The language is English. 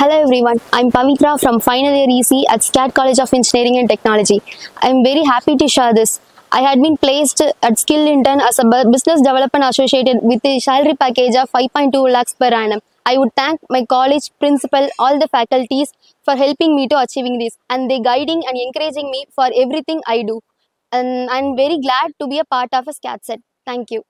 Hello everyone, I'm Pamitra from final year EC at SCAD College of Engineering and Technology. I'm very happy to share this. I had been placed at Skill Intern as a business development associated with a salary package of 5.2 lakhs per annum. I would thank my college principal, all the faculties for helping me to achieving this, and they guiding and encouraging me for everything I do. And I'm very glad to be a part of a SCAD set. Thank you.